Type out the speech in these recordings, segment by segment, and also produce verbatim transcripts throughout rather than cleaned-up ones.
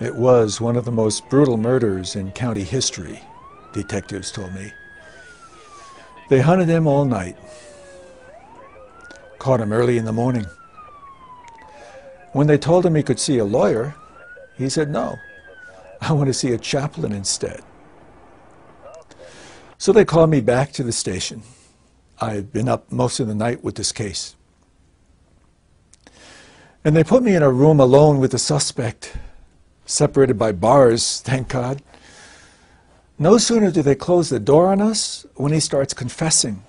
It was one of the most brutal murders in county history, detectives told me. They hunted him all night. Caught him early in the morning. When they told him he could see a lawyer, he said, "No, I want to see a chaplain instead." So they called me back to the station. I had been up most of the night with this case. And they put me in a room alone with the suspect, separated by bars, thank God. No sooner do they close the door on us when he starts confessing.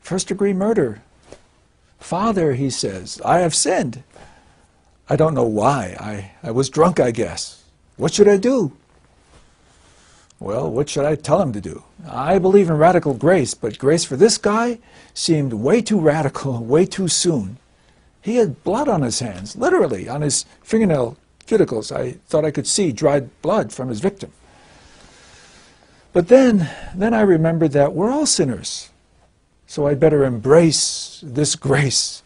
First-degree murder. "Father," he says, "I have sinned. I don't know why. I, I was drunk, I guess. What should I do?" Well, what should I tell him to do? I believe in radical grace, but grace for this guy seemed way too radical, way too soon. He had blood on his hands, literally, on his fingernail cuticles. I thought I could see dried blood from his victim. But then, then I remembered that we're all sinners, so I'd better embrace this grace